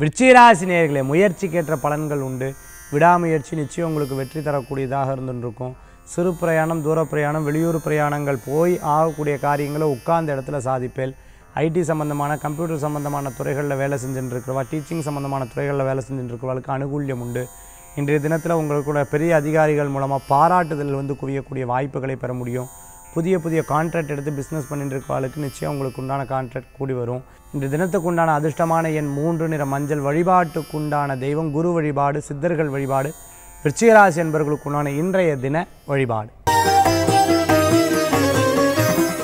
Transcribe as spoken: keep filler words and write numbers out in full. விருச்சிகராசி நேயர்களே, முயற்சிக்கேற்ற பலன்கள் உண்டு. விடாமுயற்சி நிச்சயம் உங்களுக்கு வெற்றி தரக்கூடியதாக இருந்துருக்கும். சிறு பிரயாணம், தூர பிரயாணம், வெளியூர் பிரயாணங்கள் போய் ஆகக்கூடிய காரியங்களை உட்கார்ந்த இடத்துல சாதிப்பேன். ஐடி சம்பந்தமான, கம்ப்யூட்டர் சம்பந்தமான துறைகளில் வேலை செஞ்சுட்டுருக்கிறவா, டீச்சிங் சம்பந்தமான துறைகளில் வேலை செஞ்சுட்டுருக்கிறவர்களுக்கு அனுகூல்யம் உண்டு. இன்றைய தினத்தில் உங்களுக்குள்ள பெரிய அதிகாரிகள் மூலமாக பாராட்டுதல் வந்து குவியக்கூடிய வாய்ப்புகளை பெற முடியும். புதிய புதிய கான்ட்ராக்ட் எடுத்து பிஸ்னஸ் பண்ணிட்டு இருக்கிறவர்களுக்கு நிச்சயம் உங்களுக்கு உண்டான கான்ட்ராக்ட் கூடி வரும். இன்றைய தினத்துக்கு உண்டான அதிர்ஷ்டமான எண் மூன்று, நிற மஞ்சள். வழிபாட்டுக்கு உண்டான தெய்வம் குரு வழிபாடு, சித்தர்கள் வழிபாடு. விருச்சிகராசி என்பவர்களுக்கு உண்டான இன்றைய தின வழிபாடு.